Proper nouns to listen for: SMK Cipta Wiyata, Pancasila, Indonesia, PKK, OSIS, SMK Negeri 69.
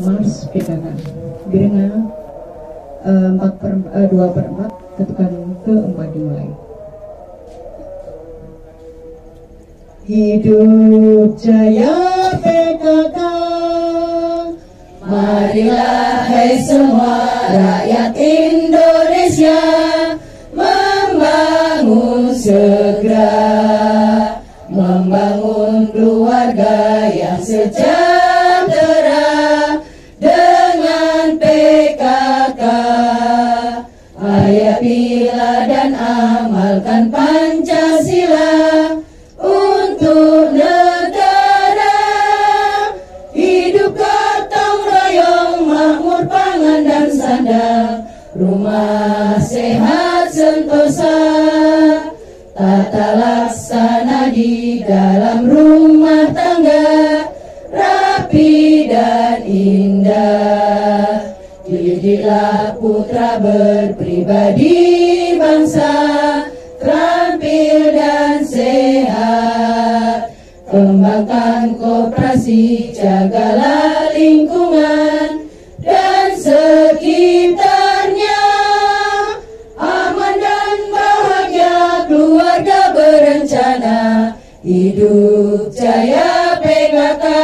mars PKK birenga 2/4 ketukan keempat dimulai. Hidup jaya PKK, marilah hai semua rakyat Indonesia membangun segera, membangun keluarga yang sejahtera dengan PKK. Ayo pilih dan amalkan Pancasila untuk negara. Hidup gotong royong, makmur pangan dan sandang, rumah sehat sentosa, tata laksana di dalam rumah tangga rapi dan indah. Didiklah putra berpribadi bangsa terampil dan sehat. Kembangkan koperasi, jagalah lingkungan dan sekitarnya. Aman dan bahagia keluarga berencana. Hidup jaya PKK.